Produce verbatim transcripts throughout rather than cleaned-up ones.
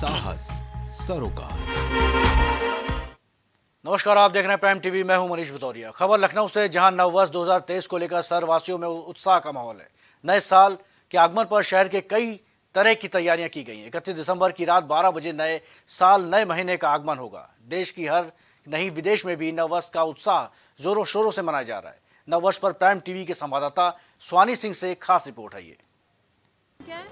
साहस सरोकार। नमस्कार, आप देख रहे हैं प्राइम टीवी। मैं हूं मनीष भटौरिया। खबर लखनऊ से, जहां नववर्ष दो हज़ार तेईस को लेकर शहरवासियों में उत्साह का माहौल है। नए साल के आगमन पर शहर के कई तरह की तैयारियां की गई हैं। इकतीस दिसंबर की रात बारह बजे नए साल नए महीने का आगमन होगा। देश की हर नहीं विदेश में भी नववर्ष का उत्साह जोरों शोरों से मनाया जा रहा है। नववर्ष पर प्राइम टीवी के संवाददाता स्वानी सिंह से खास रिपोर्ट है। ये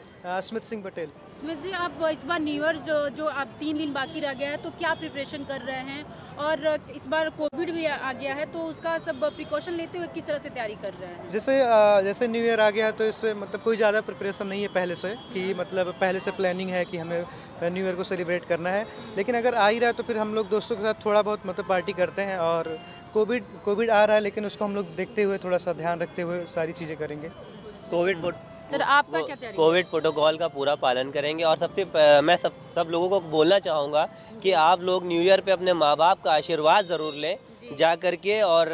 समित सिंह पटेल। समित जी, आप इस बार न्यू ईयर जो जो आप तीन दिन बाकी रह गया है तो क्या प्रिपरेशन कर रहे हैं, और इस बार कोविड भी आ गया है तो उसका सब प्रिकॉशन लेते हुए किस तरह से तैयारी कर रहे हैं? जैसे जैसे न्यू ईयर आ गया है तो इससे मतलब कोई ज़्यादा प्रिपरेशन नहीं है पहले से, कि मतलब पहले से प्लानिंग है कि हमें न्यू ईयर को सेलिब्रेट करना है, लेकिन अगर आ ही रहा है तो फिर हम लोग दोस्तों के साथ थोड़ा बहुत मतलब पार्टी करते हैं। और कोविड कोविड आ रहा है लेकिन उसको हम लोग देखते हुए थोड़ा सा ध्यान रखते हुए सारी चीज़ें करेंगे। कोविड सर, आपका क्या तैयारी? कोविड प्रोटोकॉल का पूरा पालन करेंगे। और सबसे मैं सब सब लोगों को बोलना चाहूँगा कि आप लोग न्यू ईयर पे अपने माँ बाप का आशीर्वाद ज़रूर लें जा कर के, और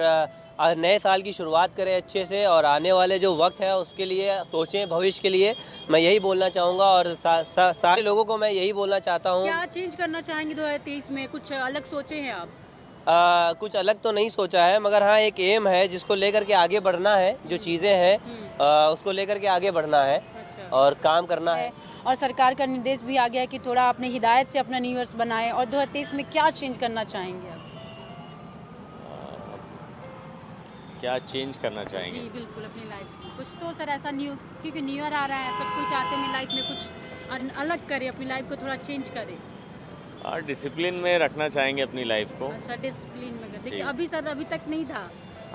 नए साल की शुरुआत करें अच्छे से, और आने वाले जो वक्त है उसके लिए सोचें, भविष्य के लिए। मैं यही बोलना चाहूँगा और सा, सा, सारे लोगों को मैं यही बोलना चाहता हूँ। क्या चेंज करना चाहेंगे दो हज़ार तेईस में? कुछ अलग सोचे हैं आप? आ, कुछ अलग तो नहीं सोचा है, मगर हाँ एक एम है जिसको लेकर के आगे बढ़ना है। जो चीज़ें हैं उसको लेकर के आगे बढ़ना है और काम करना है। और सरकार का निर्देश भी आ गया है कि थोड़ा आपने हिदायत से अपना न्यू ईयर बनाए। और दो हज़ार तेईस में क्या चेंज करना चाहेंगे आप? क्या चेंज करना चाहेंगे? जी बिल्कुल, अपनी लाइफ में कुछ तो सर ऐसा न्यू, क्योंकि न्यू ईयर आ रहा है, सब कुछ चाहते हैं लाइफ में कुछ अलग करे, अपनी लाइफ को थोड़ा चेंज करे। और डिसिप्लिन में रखना चाहेंगे अपनी लाइफ को। अच्छा, डिसिप्लिन में। देखिए अभी सर अभी तक नहीं था।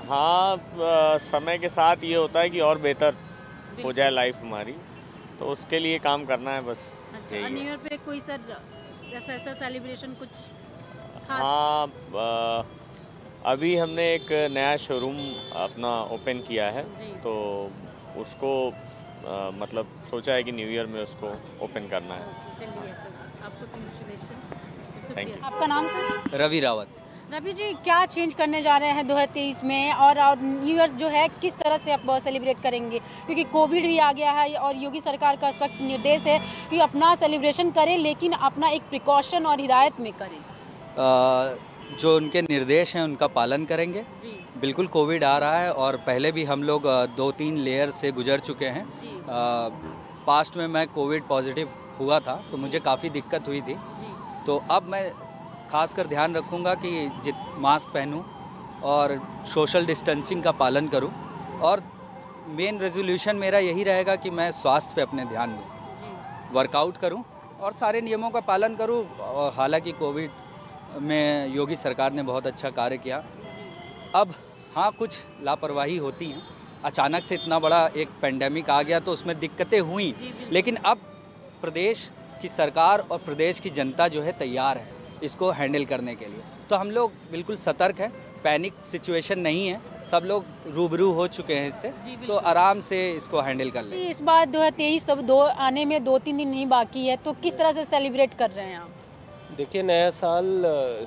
हाँ, आ, समय के साथ ये होता है कि और बेहतर हो जाए लाइफ हमारी, तो उसके लिए काम करना है बस। अच्छा, न्यू ईयर पे कोई सर जैसा ऐसा सेलिब्रेशन कुछ? हाँ, आ, अभी हमने एक नया शोरूम अपना ओपन किया है, तो उसको आ, मतलब सोचा है कि न्यू ईयर में उसको ओपन करना है। आपका नाम सर? रवि रावत। रवि जी, क्या चेंज करने जा रहे हैं दो हज़ार तेईस में, और न्यू ईयर जो है किस तरह से आप सेलिब्रेट करेंगे? क्योंकि कोविड भी आ गया है और योगी सरकार का सख्त निर्देश है कि अपना सेलिब्रेशन करें, लेकिन अपना एक प्रिकॉशन और हिदायत में करें। आ, जो उनके निर्देश हैं उनका पालन करेंगे। बिल्कुल, कोविड आ रहा है और पहले भी हम लोग दो तीन लेयर से गुजर चुके हैं। पास्ट में मैं कोविड पॉजिटिव हुआ था तो मुझे काफ़ी दिक्कत हुई थी, तो अब मैं खासकर ध्यान रखूंगा कि जित मास्क पहनूं और सोशल डिस्टेंसिंग का पालन करूं, और मेन रेजोल्यूशन मेरा यही रहेगा कि मैं स्वास्थ्य पे अपने ध्यान दूं, वर्कआउट करूं और सारे नियमों का पालन करूं। हालांकि कोविड में योगी सरकार ने बहुत अच्छा कार्य किया। अब हाँ, कुछ लापरवाही होती है, अचानक से इतना बड़ा एक पेंडेमिक आ गया तो उसमें दिक्कतें हुई, लेकिन अब प्रदेश कि सरकार और प्रदेश की जनता जो है तैयार है इसको हैंडल करने के लिए। तो हम लोग बिल्कुल सतर्क हैं, पैनिक सिचुएशन नहीं है, सब लोग रूबरू हो चुके हैं इससे, तो आराम से इसको हैंडल कर लें। इस बार दो हज़ार तेईस तब दो आने में दो तीन दिन नहीं बाकी है, तो किस तरह से सेलिब्रेट कर रहे हैं आप? देखिए, नया साल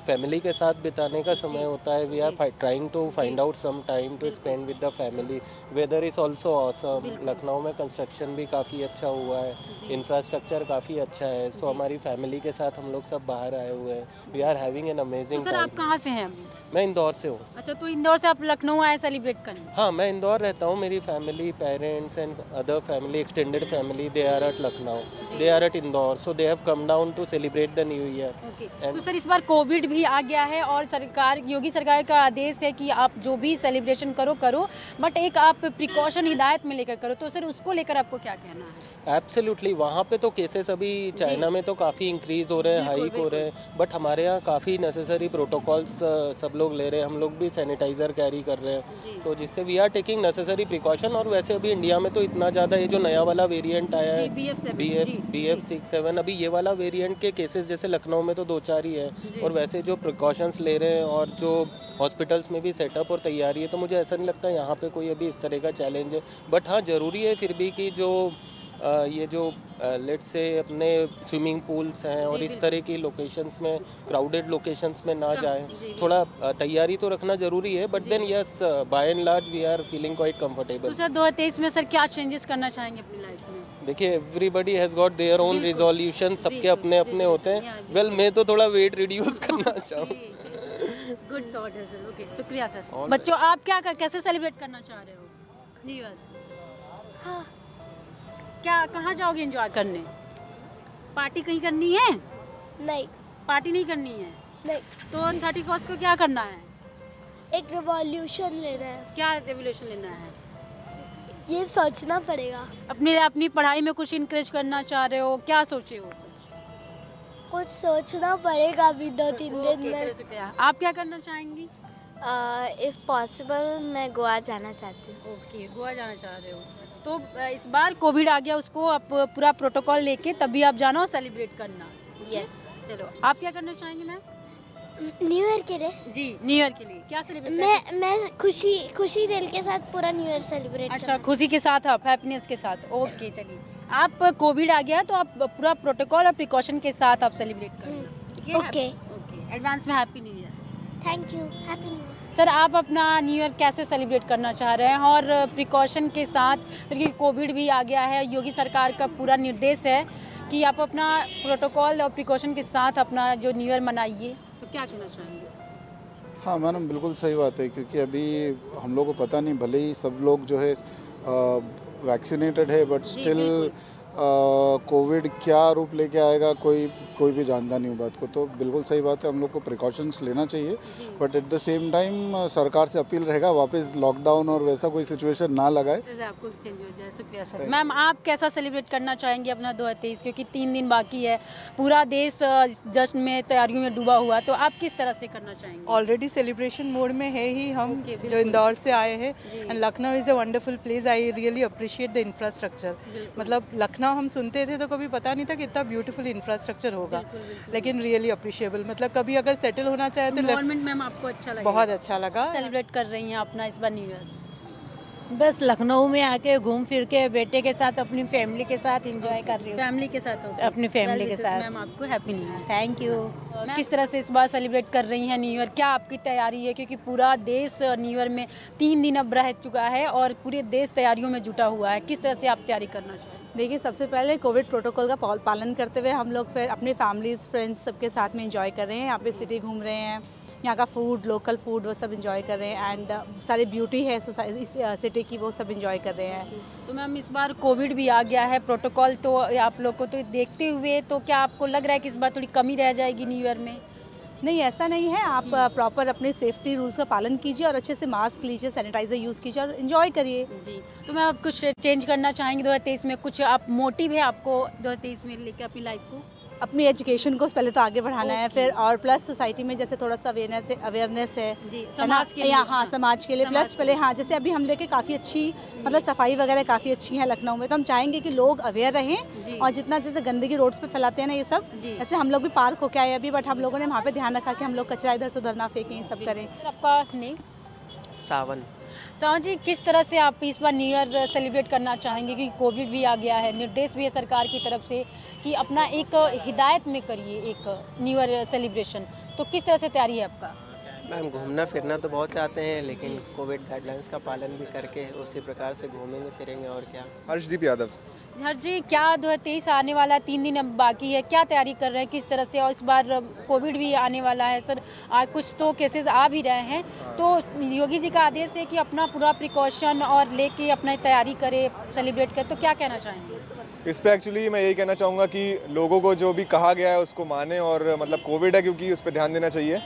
फैमिली के साथ बिताने का समय होता है। We are trying to find out some time to spend with the family. Weather is also awesome. Lucknow में कंस्ट्रक्शन भी काफ़ी अच्छा हुआ है, इंफ्रास्ट्रक्चर काफ़ी अच्छा है, सो हमारी फैमिली के साथ हम लोग सब बाहर आए हुए हैं। We are having an amazing time. आप कहाँ से हैं? मैं इंदौर से हूँ। अच्छा, तो इंदौर से आप लखनऊ आए सेलिब्रेट करें? हाँ, मैं इंदौर रहता हूँ। मेरी family, parents and other family, extended family, they are at Lucknow, they are at Indore, so they have come down to celebrate the new year. Okay, तो सर इस बार कोविड भी आ गया है और सरकार, योगी सरकार का आदेश है कि आप जो भी सेलिब्रेशन करो करो, बट एक आप प्रिकॉशन हिदायत में लेकर करो, तो सर उसको लेकर आपको क्या कहना है? एब्सोल्युटली, वहाँ पे तो केसेस अभी चाइना में तो काफ़ी इंक्रीज हो रहे हैं, हाइक हो रहे हैं, बट हमारे यहाँ काफ़ी नेसेसरी प्रोटोकॉल्स सब लोग ले रहे हैं। हम लोग भी सैनिटाइज़र कैरी कर रहे हैं, तो जिससे we are taking necessary precaution. और वैसे अभी इंडिया में तो इतना ज़्यादा ये जो नया वाला वेरिएंट आया है, बी एफ सिक्स सेवन, अभी ये वाला वेरिएंट के केसेस जैसे लखनऊ में तो दो चार ही है, और वैसे जो प्रिकॉशंस ले रहे हैं और जो हॉस्पिटल्स में भी सेटअप और तैयारी है, तो मुझे ऐसा नहीं लगता यहाँ पर कोई अभी इस तरह का चैलेंज है। बट हाँ, ज़रूरी है फिर भी कि जो आ, ये जो लेट्स से अपने स्विमिंग पूल्स हैं और इस तरह की लोकेशंस में, क्राउडेड लोकेशंस में ना जाएं, थोड़ा तैयारी तो रखना जरूरी है। But then yes, by and large we are feeling quite comfortable. तो सर दो हज़ार तेईस में सर क्या चेंजेस करना चाहेंगे अपनी लाइफ में? देखिए everybody has got their own resolution, सबके अपने अपने होते हैं। वेल well, मैं तो थोड़ा वेट रिड्यूस करना चाहूँ। गुड थॉट है सर, ओके शुक्रिया सर। बच्चों आप क्या कर, कैसे सेलिब्रेट करना चाह रहे हो न्यू ईयर? हाँ। क्या कहाँ जाओगे एंजॉय करने? पार्टी कहीं करनी है? नहीं, पार्टी नहीं करनी है। नहीं तो ऑन थर्टी फर्स्ट को क्या करना है? एक रेवोल्यूशन लेना है। क्या रेवोल्यूशन लेना है? ये सोचना पड़ेगा। अपने अपनी पढ़ाई में कुछ इंकरेज करना चाह रहे हो, क्या सोचे हो? कुछ सोचना पड़ेगा अभी दो तीन दिन में। आप क्या करना चाहेंगी? इफ़ uh, पॉसिबल मैं गोवा जाना चाहती हूँ। ओके okay, गोवा जाना चाह रहे हो। तो इस बार कोविड आ गया, उसको आप पूरा प्रोटोकॉल लेके तभी आप जाना और सेलिब्रेट करना। Yes yes. चलो आप क्या करना चाहेंगे मैम न्यू ईयर के लिए? जी न्यू ईयर के लिए क्या सेलिब्रेट? मैं मैं खुशी खुशी दिल के साथ पूरा न्यू ईयर सेलिब्रेट। अच्छा खुशी के साथ, आप हैप्पीनेस के साथ। ओके चलिए, आप कोविड आ गया तो आप पूरा प्रोटोकॉल और प्रिकॉशन के साथ आप सेलिब्रेट करना। ओके ओके, एडवांस में happy new year. Thank you, happy new year. Sir आप अपना न्यू ईयर कैसे सेलिब्रेट करना चाह रहे हैं और प्रिकॉशन के साथ, क्योंकि कोविड भी आ गया है, योगी सरकार का पूरा निर्देश है कि आप अपना प्रोटोकॉल और प्रिकॉशन के साथ अपना जो न्यू ईयर मनाइए, तो क्या कहना चाहेंगे? हाँ मैडम बिल्कुल सही बात है, क्योंकि अभी हम लोग को पता नहीं, भले ही सब लोग जो है वैक्सीनेटेड है बट स्टिल कोविड uh, क्या रूप लेके आएगा कोई कोई भी जानता नहीं बात को। तो बिल्कुल सही बात है, हम लोग को प्रिकॉशंस लेना चाहिए but at the same time सरकार से अपील रहेगा वापस लॉकडाउन और वैसा कोई सिचुएशन ना लगाए। तो आपको चेंज हो जाए। शुक्रिया सर। मैम आप कैसा सेलिब्रेट करना चाहेंगे अपना दो हज़ार तेईस, क्योंकि तीन दिन बाकी है, पूरा देश जश्न में तैयारियों में डूबा हुआ, तो आप किस तरह से करना चाहेंगे? ऑलरेडी सेलिब्रेशन मोड में है ही हम जो इंदौर से आए हैं, and Lucknow is a wonderful place. I really appreciate the infrastructure, मतलब लखनऊ ना हम सुनते थे तो कभी पता नहीं था कि इतना ब्यूटीफुल इंफ्रास्ट्रक्चर होगा, बिल्कुल, बिल्कुल, लेकिन रियली अप्रिशिएबल, मतलब कभी अगर सेटल होना चाहे तो एनवायरनमेंट मैम आपको अच्छा लगा? बहुत अच्छा लगा। सेलिब्रेट कर रही हैं अपना इस बार न्यू ईयर? बस लखनऊ में आके घूम फिर के बेटे के साथ अपनी फैमिली के साथ एंजॉय कर रही हूँ। फैमिली के साथ, अपनी फैमिली के साथ। मैम आपको happy new year. Thank you. किस तरह से इस बार सेलिब्रेट कर रही हैं न्यू ईयर, क्या आपकी तैयारी है? क्योंकि पूरा देश न्यू ईयर में तीन दिन अब रह चुका है और पूरे देश तैयारियों में जुटा हुआ है, किस तरह से आप तैयारी करना चाहिए? देखिए सबसे पहले कोविड प्रोटोकॉल का पालन करते हुए हम लोग फिर अपने फैमिलीज फ्रेंड्स सबके साथ में एंजॉय कर रहे हैं, यहाँ पे सिटी घूम रहे हैं, यहाँ का फूड लोकल फूड वो सब एंजॉय कर रहे हैं, एंड सारी ब्यूटी है इस सिटी की वो सब एंजॉय कर रहे हैं। तो मैम इस बार कोविड भी आ गया है, प्रोटोकॉल तो आप लोग को तो देखते हुए, तो क्या आपको लग रहा है कि इस बार थोड़ी कमी रह जाएगी न्यू ईयर में? नहीं ऐसा नहीं है, आप प्रॉपर अपने सेफ्टी रूल्स का पालन कीजिए और अच्छे से मास्क लीजिए, सैनिटाइजर यूज़ कीजिए और एंजॉय करिए। जी तो मैं आप कुछ चेंज करना चाहेंगे दो हज़ार तेईस में, कुछ आप मोटिव है आपको दो हज़ार तेईस में लेकर अपनी लाइफ को? अपनी एजुकेशन को पहले तो आगे बढ़ाना है, फिर और प्लस सोसाइटी में जैसे थोड़ा सा अवेयरनेस है, अवेयरनेस है समाज के लिए, हाँ समाज के लिए प्लस पहले, हाँ जैसे अभी हम लेके काफ़ी अच्छी मतलब सफाई वगैरह काफ़ी अच्छी है लखनऊ में, तो हम चाहेंगे कि लोग अवेयर रहें और जितना जैसे गंदगी रोड्स पे फैलाते हैं ना ये सब, जैसे हम लोग भी पार्क होके आए अभी बट हम लोगों ने वहाँ पर ध्यान रखा कि हम लोग कचरा इधर से उधर ना फेंकें, सब करें। आपका नेम? सावन। सावन जी किस तरह से आप इस बार न्यू ईयर सेलिब्रेट करना चाहेंगे, क्योंकि कोविड भी आ गया है, निर्देश भी है सरकार की तरफ से कि अपना एक हिदायत में करिए एक न्यू ईयर सेलिब्रेशन, तो किस तरह से तैयारी है आपका? मैम घूमना फिरना तो बहुत चाहते हैं लेकिन कोविड गाइडलाइंस का पालन भी करके उसी प्रकार से घूमेंगे फिरेंगे। और क्या? हर्षदीप यादव। हर्ष जी क्या दो हज़ार तेईस आने वाला, तीन दिन अब बाकी है, क्या तैयारी कर रहे हैं किस तरह से? और इस बार कोविड भी आने वाला है सर, आज कुछ तो केसेस आ भी रहे हैं, तो योगी जी का आदेश है कि अपना पूरा प्रिकॉशन और लेके अपना तैयारी करें सेलिब्रेट करें, तो क्या कहना चाहेंगे इस पर? एक्चुअली मैं यही कहना चाहूँगा कि लोगों को जो भी कहा गया है उसको माने और मतलब कोविड है क्योंकि उस पर ध्यान देना चाहिए।